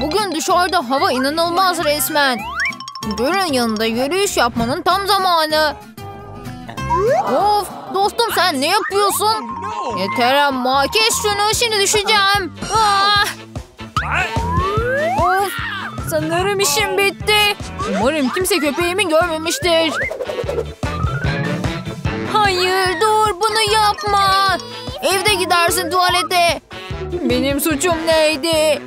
Bugün dışarıda hava inanılmaz resmen. Gölün yanında yürüyüş yapmanın tam zamanı. Of dostum, sen ne yapıyorsun? Yeter ama, kes şunu, şimdi düşeceğim. Of, sanırım işim bitti. Umarım kimse köpeğimi görmemiştir. Hayır dur, bunu yapma. Evde gidersin tuvalete. Benim suçum neydi?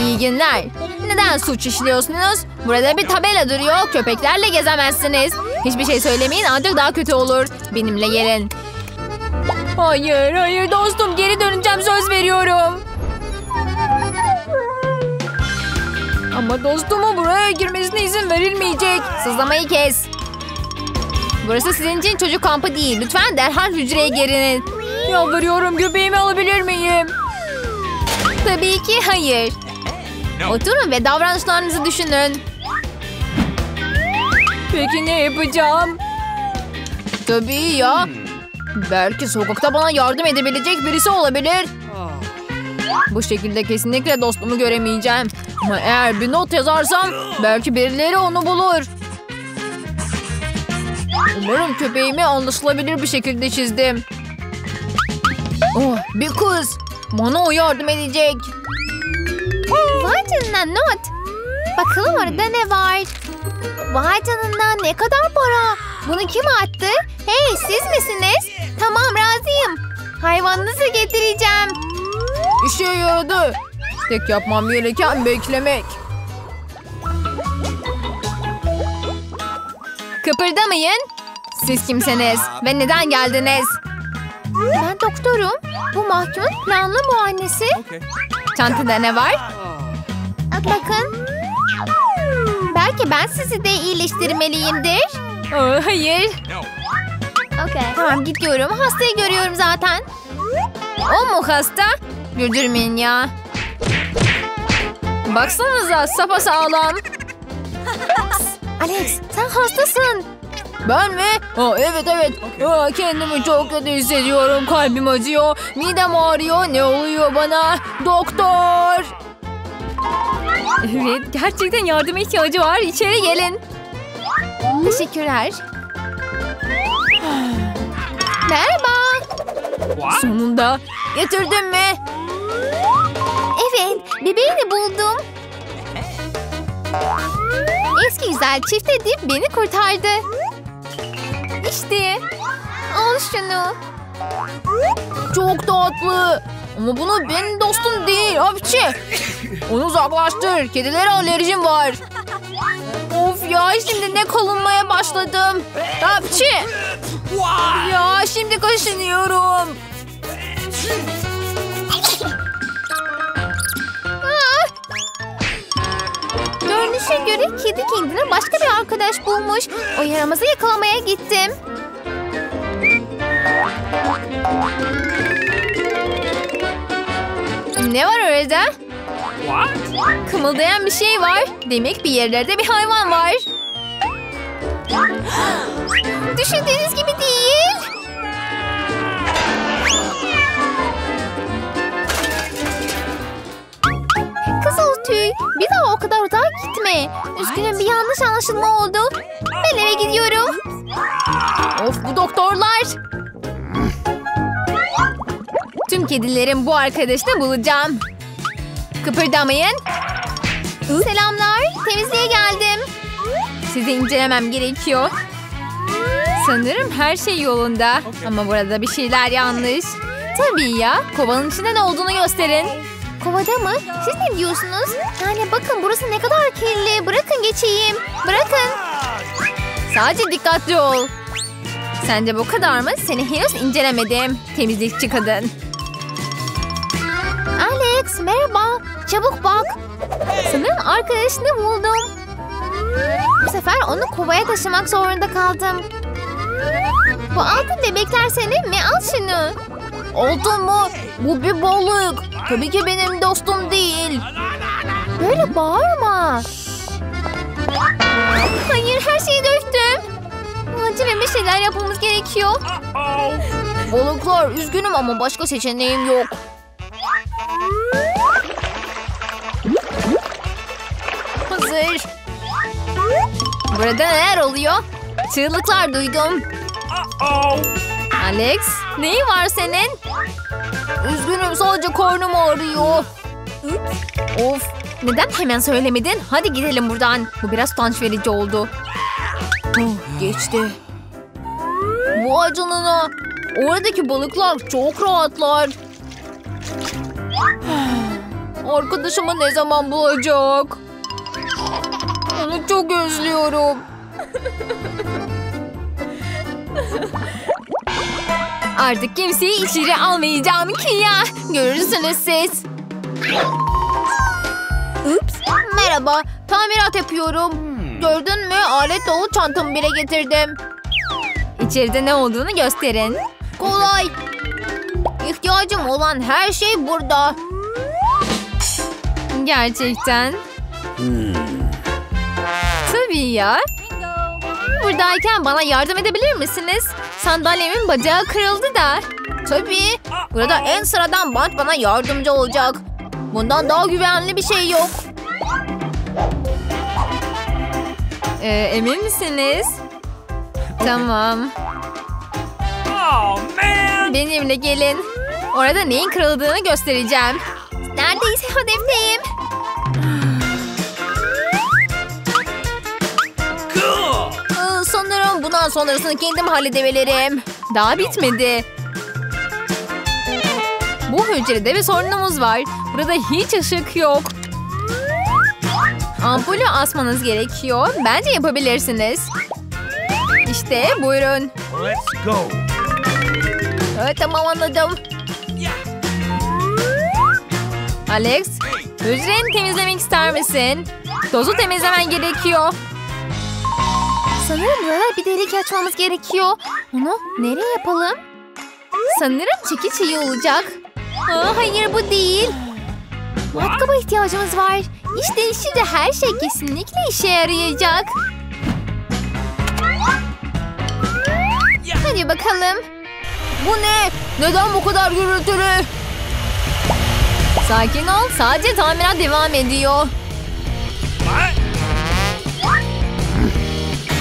İyi günler. Neden suç işliyorsunuz? Burada bir tabela duruyor. Köpeklerle gezemezsiniz. Hiçbir şey söylemeyin, ancak daha kötü olur. Benimle gelin. Hayır, hayır dostum. Geri döneceğim, söz veriyorum. Ama dostumun buraya girmesine izin verilmeyecek. Sızlamayı kes. Burası sizin için çocuk kampı değil. Lütfen derhal hücreye gelin. Yalvarıyorum, göbeğimi alabilir miyim? Tabii ki hayır. Oturun ve davranışlarınızı düşünün. Peki ne yapacağım? Tabii ya. Belki sokakta bana yardım edebilecek birisi olabilir. Bu şekilde kesinlikle dostumu göremeyeceğim. Ama eğer bir not yazarsam belki birileri onu bulur. Umarım köpeğimi anlaşılabilir bir şekilde çizdim. Oh, bir kız. Bana o yardım edecek. Vay canına not. Bakalım orada ne var. Vay canına, ne kadar para. Bunu kim attı? Hey, siz misiniz? Tamam, razıyım. Hayvanınızı getireceğim. İşe yaradı. Tek yapmam gereken beklemek. Kıpırdamayın. Siz kimsiniz ve neden geldiniz? Ben doktorum. Bu mahkumun planlı muayenesi. Okay. Çantada ne var? Okay. Bakın. Belki ben sizi de iyileştirmeliyimdir. Oh, hayır. Okay. Tamam, gidiyorum. Hastayı görüyorum zaten. O mu hasta? Güldürmeyin ya. Baksanıza, sapasağlam. Alex, sen hastasın. Ben mi? Aa, evet. Aa, kendimi çok kötü hissediyorum. Kalbim acıyor. Midem ağrıyor. Ne oluyor bana? Doktor! Evet, gerçekten yardıma ihtiyacı var. İçeri gelin. Teşekkürler. Merhaba. What? Sonunda. Getirdin mi? Evet, bebeğini buldum. Eski güzel çift edip beni kurtardı. İşte. Al şunu. Çok tatlı. Ama bunu benim dostum değil. Hapçı. Onu uzaklaştır. Kedilere alerjim var. Of ya, şimdi ne kalınmaya başladım. Hapçı. Ya şimdi kaşınıyorum. Görünüşe göre kedi kendine başka bir arkadaş bulmuş. O yaramazı yakalamaya gittim. Ne var orada? What? Kımıldayan bir şey var. Demek bir yerlerde bir hayvan var. Düşündüğünüz gibi değil. Kızıl tüy, bir daha o kadar uzağa gitme. Üzgünüm, bir yanlış anlaşılma oldu. Ben eve gidiyorum. Of bu doktorlar. Tüm kedilerin bu arkadaşını bulacağım. Kıpırdamayın. Selamlar, temizliğe geldim. Sizi incelemem gerekiyor. Sanırım her şey yolunda. Ama burada bir şeyler yanlış. Tabii ya, kovanın içinde ne olduğunu gösterin. Kovada mı? Siz ne diyorsunuz? Yani bakın, burası ne kadar kirli. Bırakın geçeyim. Bırakın. Sadece dikkatli ol. Sence bu kadar mı? Seni henüz incelemedim. Temizlikçi kadın. Alex merhaba. Çabuk bak. Sanırım arkadaşını buldum. Bu sefer onu kovaya taşımak zorunda kaldım. Bu altın bebekler senin mi? Al şunu. Altın mı? Bu bir balık. Tabii ki benim dostum değil. Böyle bağırma. Hayır, her şeyi döktüm. Acilen bir şeyler yapmamız gerekiyor. Balıklar, üzgünüm ama başka seçeneğim yok. Burada neler oluyor? Çığlıklar duydum. Alex, neyin var senin? Üzgünüm, sadece karnım ağrıyor. Of, neden hemen söylemedin? Hadi gidelim buradan. Bu biraz utanç verici oldu. Oh, geçti. Vay canına. Oradaki balıklar çok rahatlar. Arkadaşımı ne zaman bulacak? Onu çok özlüyorum. Artık kimseyi içeri almayacağım ki ya. Görürsünüz siz. Ups. Merhaba. Tamirat yapıyorum. Gördün mü? Alet dolu çantamı bile getirdim. İçeride ne olduğunu gösterin. Kolay. İhtiyacım olan her şey burada. Gerçekten. Tabii ya. Buradayken bana yardım edebilir misiniz? Sandalyemin bacağı kırıldı da. Tabii. Burada en sıradan bant bana yardımcı olacak. Bundan daha güvenli bir şey yok. Emin misiniz? Tamam. Benimle gelin. Orada neyin kırıldığını göstereceğim. Neredeyse hedefteyim. Sanırım bundan sonrasını kendim halledebilirim. Daha bitmedi. Bu hücrede bir sorunumuz var. Burada hiç ışık yok. Ampulü asmanız gerekiyor. Bence yapabilirsiniz. İşte buyurun. Let's go. Evet, tamam, anladım. Yeah. Alex, hücreni temizlemek ister misin? Tozu temizlemen gerekiyor. Sanırım buralar bir delik açmamız gerekiyor. Onu nereye yapalım? Sanırım çekiç iyi olacak. Aa, hayır, bu değil. Matkaba ihtiyacımız var. İşte şimdi her şey kesinlikle işe yarayacak. Hadi bakalım. Bu ne? Neden bu kadar gürültülü? Sakin ol. Sadece tamirat devam ediyor.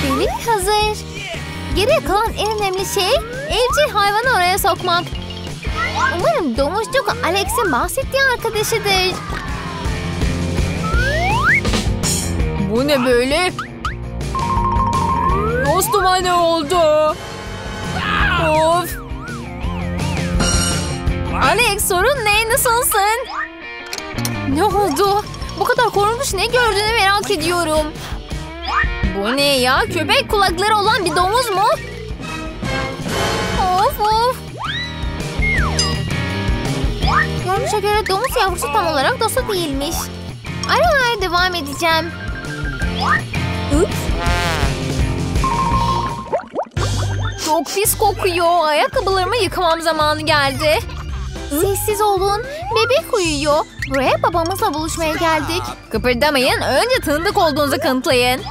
Delik hazır. Geriye kalan en önemli şey evcil hayvanı oraya sokmak. Umarım domuzcuk Alex'in bahsettiği arkadaşıdır. Bu ne böyle? Dostuma ne oldu? Of. Alex, sorun ne? Nasılsın? Ne oldu? Bu kadar korunmuş ne gördüğünü merak ediyorum. Bu ne ya? Köpek kulakları olan bir domuz mu? Of of. Görünüşe göre domuz yavrusu tam olarak dostu değilmiş. Aralara devam edeceğim. Ups. Çok pis kokuyor. Ayakkabılarımı yıkamam zamanı geldi. Sessiz olun. Bebek uyuyor. Buraya babamızla buluşmaya geldik. Kıpırdamayın. Önce tanıdık olduğunuzu kanıtlayın.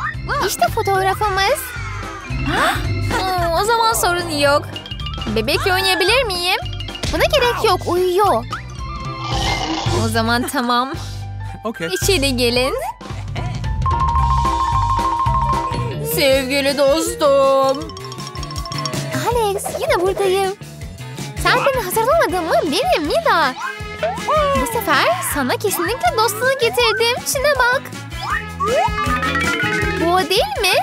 İşte fotoğrafımız. O zaman sorun yok. Bebekle oynayabilir miyim? Buna gerek yok. Uyuyor. O zaman tamam. Okay. İçeri gelin. Sevgili dostum. Alex, yine buradayım. Sen beni hazırlamadın mı? Benim Mila. Bu sefer sana kesinlikle dostluğu getirdim. Şuna bak. Bu o değil mi?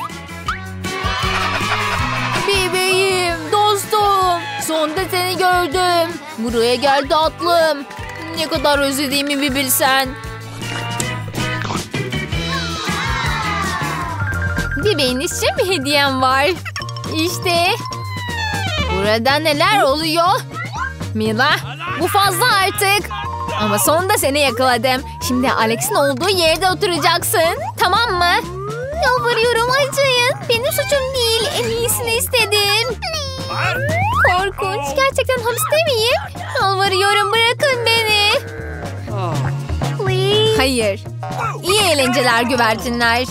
Bebeğim, dostum. Sonunda seni gördüm. Buraya gel tatlım. Ne kadar özlediğimi bir bilsen. Bebeğin için bir hediyem var. İşte. Burada neler oluyor? Mila, bu fazla artık. Ama sonunda seni yakaladım. Şimdi Alex'in olduğu yerde oturacaksın. Tamam mı? Yalvarıyorum, acıyın. Benim suçum değil. En iyisini istedim. Korkunç. Gerçekten hapiste miyim? Yalvarıyorum, bırakın beni. Please. Hayır. İyi eğlenceler güvercinler.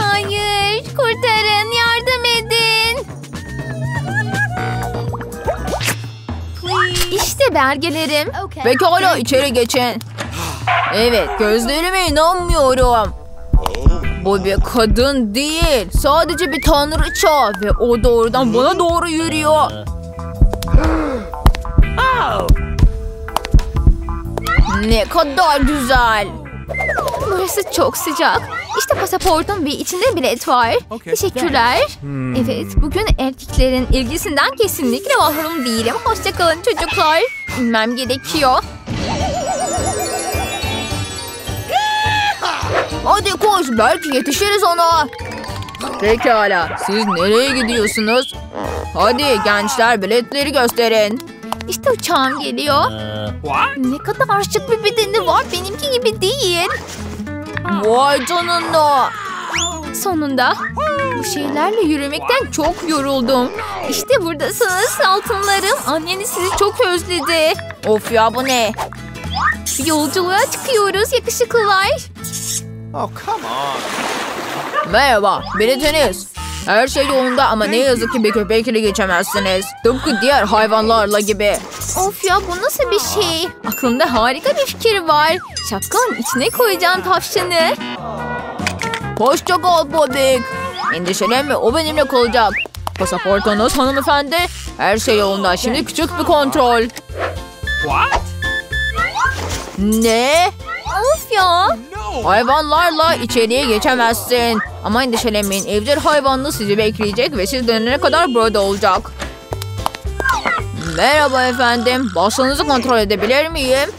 Hayır. Kurtarın. Yardım edin. İşte belgelerim. Okay. Pekala, içeri geçin. Evet, gözlerime inanmıyorum. Bu bir kadın değil. Sadece bir tanrıça. Ve o doğrudan bana doğru yürüyor. Ne kadar güzel. Burası çok sıcak. İşte pasaportum ve içinde bilet var. Okay. Teşekkürler. Evet, bugün erkeklerin ilgisinden kesinlikle mahrum değilim. Hoşçakalın çocuklar. İnmem gerekiyor. Hadi koş, belki yetişiriz ona. Pekala, siz nereye gidiyorsunuz? Hadi gençler, biletleri gösterin. İşte uçağım geliyor. Ne kadar şık bir bedeni var, benimki gibi değil. Vay canına. Sonunda bu şeylerle yürümekten çok yoruldum. İşte buradasınız altınlarım. Anneniz sizi çok özledi. Of ya, bu ne? Yolculuğa çıkıyoruz yakışıklılar. Oh, come on. Merhaba, biletiniz. Her şey yolunda ama ne yazık ki bir köpek ile geçemezsiniz. Tıpkı diğer hayvanlarla gibi. Of ya, bu nasıl bir şey? Aklımda harika bir fikir var. Şapkanın içine koyacağım tavşanı. Hoşça kal Bobik. Endişelenme, o benimle kalacak. Pasaportunuz hanımefendi. Her şey yolunda. Şimdi küçük bir kontrol. What? Ne? Of ya. Hayvanlarla içeriye geçemezsin. Ama endişelenmeyin, evcil hayvanlı sizi bekleyecek ve siz dönene kadar burada olacak. Merhaba efendim, basınızı kontrol edebilir miyim?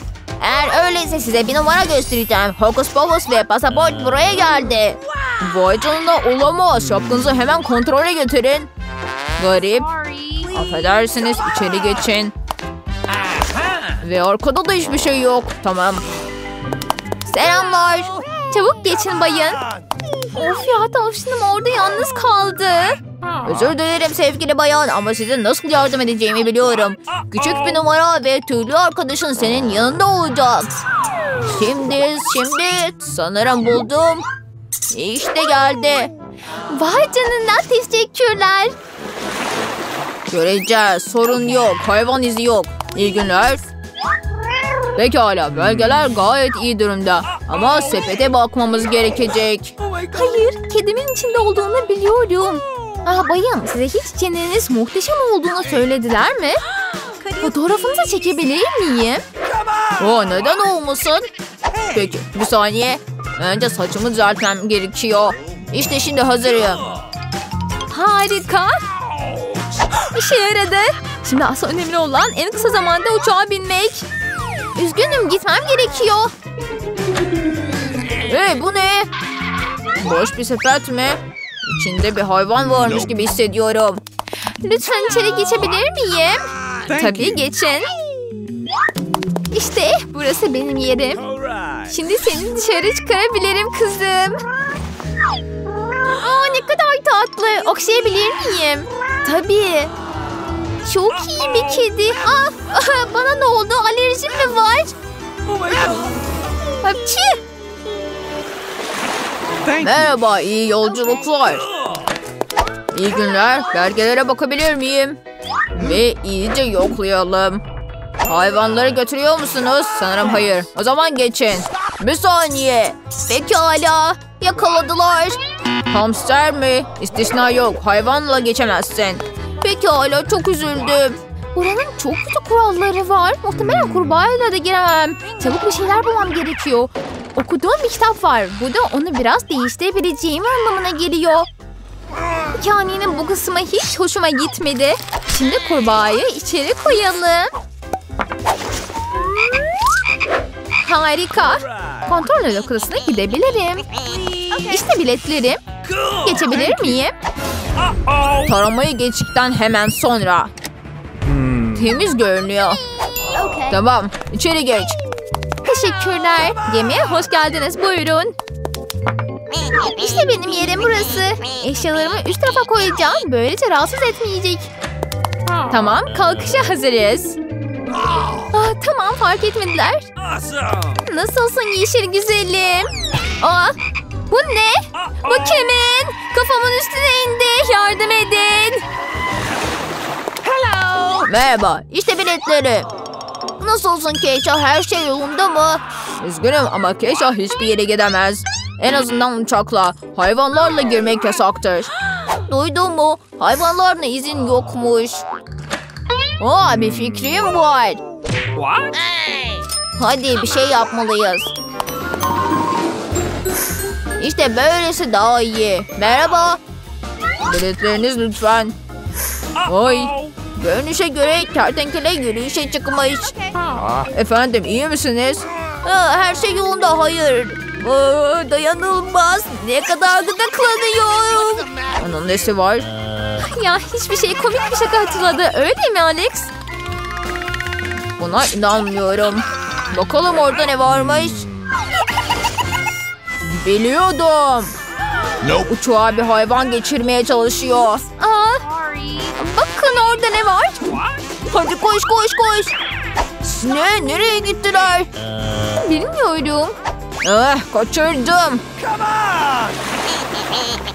Eğer öyleyse size bir numara göstereceğim. Hokus pokus ve pasaport buraya geldi. Vay canına, olamaz. Şapkınızı hemen kontrole getirin. Garip. Affedersiniz, içeri geçin. Ve arkada da hiçbir şey yok. Tamam. Selamlar. Çabuk geçin bayın. Of ya, tavşanım orada yalnız kaldı. Özür dilerim sevgili bayan ama size nasıl yardım edeceğimi biliyorum. Küçük bir numara ve tüylü arkadaşın senin yanında olacak. Şimdi sanırım buldum. İşte geldi. Vay canına, teşekkürler. Göreceğiz, sorun yok, hayvan izi yok. İyi günler. Pekala, belgeler gayet iyi durumda. Ama sepete bakmamız gerekecek. Hayır, kedimin içinde olduğunu biliyorum. Ah bayım, size hiç çeneniz muhteşem olduğunu söylediler mi? Fotoğrafınızı çekebilir miyim? O neden olmasın? Peki, bir saniye. Önce saçımı düzeltmem gerekiyor. İşte şimdi hazırım. Harika. İşe yaradı. Şimdi asıl önemli olan en kısa zamanda uçağa binmek. Üzgünüm, gitmem gerekiyor. Hey, bu ne? Boş bir sepet mi? İçinde bir hayvan varmış gibi hissediyorum. Lütfen içeri geçebilir miyim? Tabii, geçin. İşte burası benim yerim. Şimdi seni dışarı çıkarabilirim kızım. Aa, ne kadar tatlı. Okşayabilir miyim? Tabii. Çok iyi bir kedi. Ah, bana ne oldu? Alerjim mi var? Hapçı. Merhaba, iyi yolculuklar. İyi günler. Belgelere bakabilir miyim? Ve iyice yoklayalım. Hayvanları götürüyor musunuz? Sanırım hayır. O zaman geçin. Bir saniye. Pekala. Yakaladılar. Hamster mi? İstisna yok. Hayvanla geçemezsin. Pekala, çok üzüldüm. Buranın çok kötü kuralları var. Muhtemelen kurbağayla da giremem. Çabuk bir şeyler bulmam gerekiyor. Okuduğum bir kitap var. Bu da onu biraz değiştirebileceğim anlamına geliyor. Hikayenin bu kısmı hiç hoşuma gitmedi. Şimdi kurbağayı içeri koyalım. Harika. Kontrol noktasına gidebilirim. İşte biletlerim. Geçebilir miyim? Taramayı geçtikten hemen sonra. Temiz görünüyor. Okay. Tamam, içeri geç. Teşekkürler. Yemeğe hoş geldiniz, buyurun. İşte benim yerim burası. Eşyalarımı üst tarafa koyacağım. Böylece rahatsız etmeyecek. Tamam, kalkışa hazırız. Aa, tamam, fark etmediler. Nasılsın yeşil güzelim? Aa, bu ne? Bu kimin? Kafamın üstüne indi. Yardım edin. Hello. Merhaba. İşte biletleri. Nasılsın Keşah? Her şey yolunda mı? Üzgünüm ama Keşah hiçbir yere gidemez. En azından uçakla, hayvanlarla girmek yasaktır. Duydun mu? Hayvanlarla izin yokmuş. Aa, bir fikrim var. What? Hadi bir şey yapmalıyız. İşte böylesi daha iyi. Merhaba. Biletleriniz lütfen. Ay. Görünüşe göre kertenkele yürüyüşe çıkmış. Efendim, iyi misiniz? Aa, her şey yolunda, hayır. Aa, dayanılmaz. Ne kadar gıdıklanıyorum. Onun nesi var? Ya hiçbir şey, komik bir şaka hatırladı. Öyle değil mi Alex? Buna inanmıyorum. Bakalım orada ne varmış. Biliyordum. Nope. Uçağa bir hayvan geçirmeye çalışıyor. Aa, bakın orada ne var. Hadi koş koş koş. Ne? Nereye gittiler? Bilmiyorum. Ah, kaçırdım.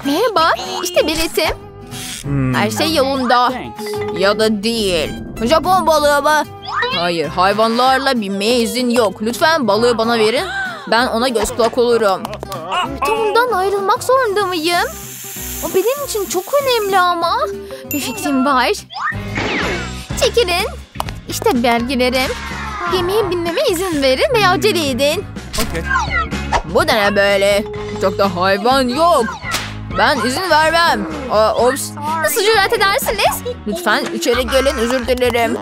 Merhaba, işte bir resim. Her şey yolunda. Ya da değil. Japon balığı mı? Hayır, hayvanlarla binmeye izin yok. Lütfen balığı bana verin. Ben ona göz kulak olurum. Tom'dan ayrılmak zorunda mıyım? O benim için çok önemli ama. Bir fikrim var. Çekilin. İşte belgelerim. Gemiye binmeme izin verin veya acele edin. Okay. Bu da ne böyle? Çok da hayvan yok. Ben izin vermem. Ops. Nasıl cüret edersiniz? Lütfen içeri gelin, özür dilerim.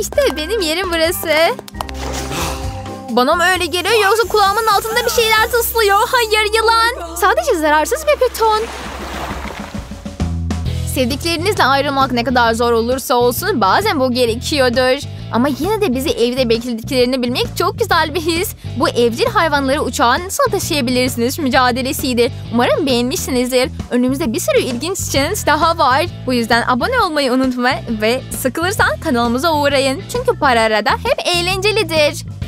İşte benim yerim burası. Bana mı öyle geliyor yoksa kulağımın altında bir şeyler tıslıyor? Hayır, yılan. Sadece zararsız bir beton. Sevdiklerinizle ayrılmak ne kadar zor olursa olsun bazen bu gerekiyordur. Ama yine de bizi evde beklediklerini bilmek çok güzel bir his. Bu evcil hayvanları uçağa nasıl taşıyabilirsiniz mücadelesiydi. Umarım beğenmişsinizdir. Önümüzde bir sürü ilginç challenge daha var. Bu yüzden abone olmayı unutma ve sıkılırsan kanalımıza uğrayın. Çünkü Parara'da hep eğlencelidir.